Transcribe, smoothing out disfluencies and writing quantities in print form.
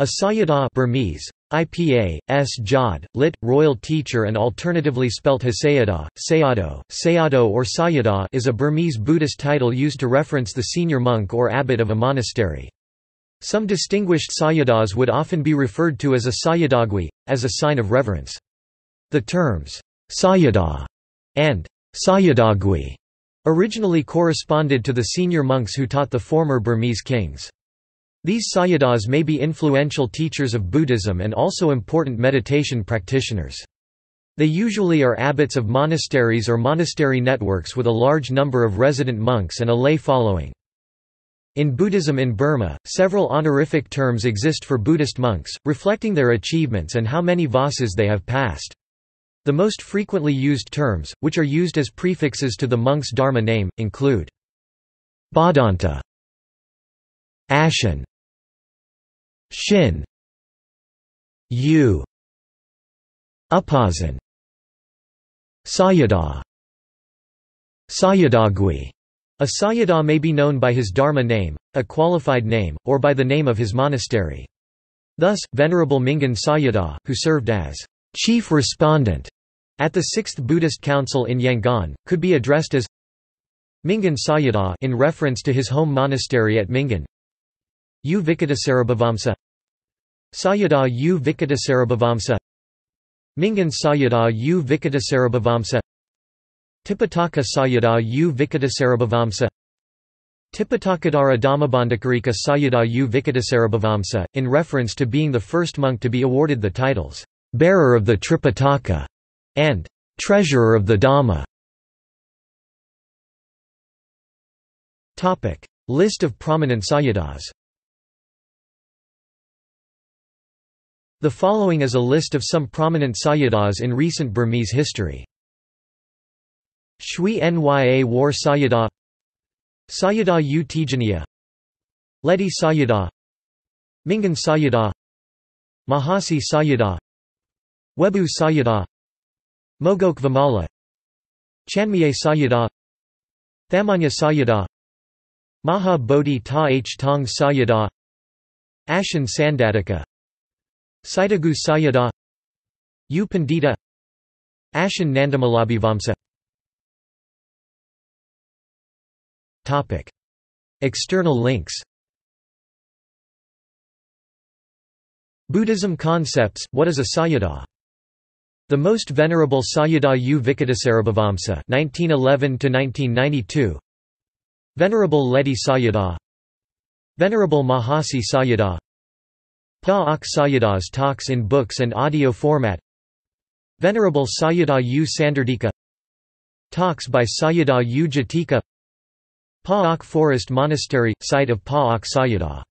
A Sayadaw Burmese, IPA, S. Jod, lit. Royal Teacher and alternatively spelt Hisayadaw, Sayadaw, Sayadaw or Sayadaw is a Burmese Buddhist title used to reference the senior monk or abbot of a monastery. Some distinguished Sayadaws would often be referred to as a Sayadawgwi, as a sign of reverence. The terms, Sayadaw and Sayadawgwi, originally corresponded to the senior monks who taught the former Burmese kings. These Sayadaws may be influential teachers of Buddhism and also important meditation practitioners. They usually are abbots of monasteries or monastery networks with a large number of resident monks and a lay following. In Buddhism in Burma, several honorific terms exist for Buddhist monks, reflecting their achievements and how many vassas they have passed. The most frequently used terms, which are used as prefixes to the monk's dharma name, include Bhaddanta, Ashin, Shin, U, Upasan, Sayadaw, Sayadawgwi. A Sayadaw may be known by his dharma name, a qualified name, or by the name of his monastery. Thus, Venerable Mingun Sayadaw, who served as chief respondent at the Sixth Buddhist Council in Yangon, could be addressed as Mingun Sayadaw in reference to his home monastery at Mingun, U Vicittasārābhivaṃsa, Sayadaw U Vicittasārābhivaṃsa, Mingun Sayadaw U Vicittasārābhivaṃsa, Tipitaka Sayadaw U Vicittasārābhivaṃsa, Tipitakadara Dhammabandhakarika Sayadaw U Vicittasārābhivaṃsa, in reference to being the first monk to be awarded the titles Bearer of the Tripitaka and Treasurer of the Dhamma. Topic: List of prominent Sayadaws. The following is a list of some prominent Sayadaws in recent Burmese history. Shwe Nya War Sayadaw, Sayadaw U Tijinia, Leti Sayadaw, Mingun Sayadaw, Mahasi Sayadaw, Webu Sayadaw, Mogok Vimala, Chanmye Sayadaw, Thamanye Sayadaw, Maha Bodhi Ta H Tong Sayadaw, Ashin Sandataka Saitagu Sayadaw, U Pandita, Ashin Sandataka Saitagu. External links: Buddhism Concepts – What is a Sayadaw? The Most Venerable Sayadaw U Vicittasārābhivaṃsa 1911–1992, Venerable Leti Sayadaw, Venerable Mahasi Sayadaw, Pa-ok Sayadaw's talks in books and audio format, Venerable Sayadaw U Sandardika, talks by Sayadaw U Jatika, Pa-ok Forest Monastery – site of Pa-ok Sayadaw.